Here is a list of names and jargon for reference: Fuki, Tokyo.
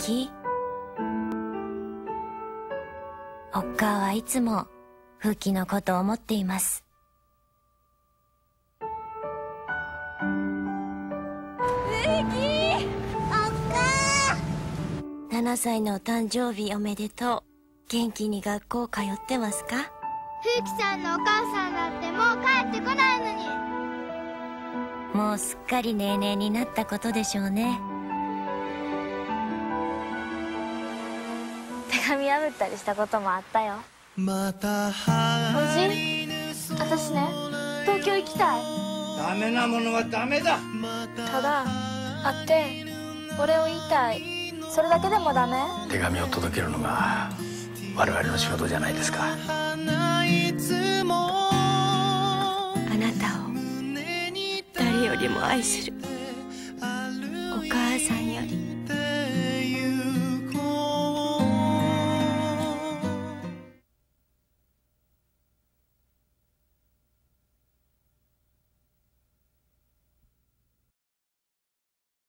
き。おっかあはいつもフキのことを思っています。7歳のお誕生日おめでとう。元気に学校通ってますか？フキさんのお母さんなんてもう帰ってこないのに。もうすっかりネーネーになったことでしょうね。手紙破ったりしたこともあったよ。おじい、私ね、東京行きたい。ダメなものはダメだ。ただ会ってお礼を言いたい、それだけでもダメ？手紙を届けるのが我々の仕事じゃないですか。あなたを誰よりも愛するお母さんより。